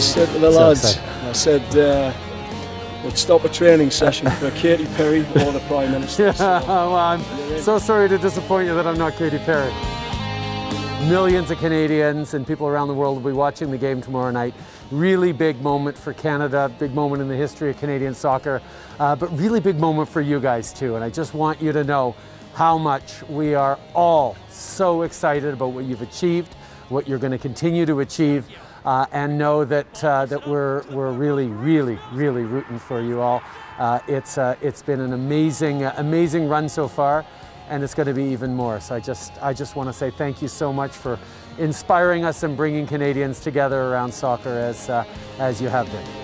I said to the lads, I said, we'd stop a training session for Katy Perry or the Prime Minister. Yeah, so, well, I'm so sorry to disappoint you that I'm not Katy Perry. Millions of Canadians and people around the world will be watching the game tomorrow night. Really big moment for Canada, big moment in the history of Canadian soccer, but really big moment for you guys too. And I just want you to know how much we are all so excited about what you've achieved, what you're going to continue to achieve, and know that we're really, really, really rooting for you all. It's been an amazing, amazing run so far, and it's going to be even more. So I just want to say thank you so much for inspiring us and bringing Canadians together around soccer as you have been.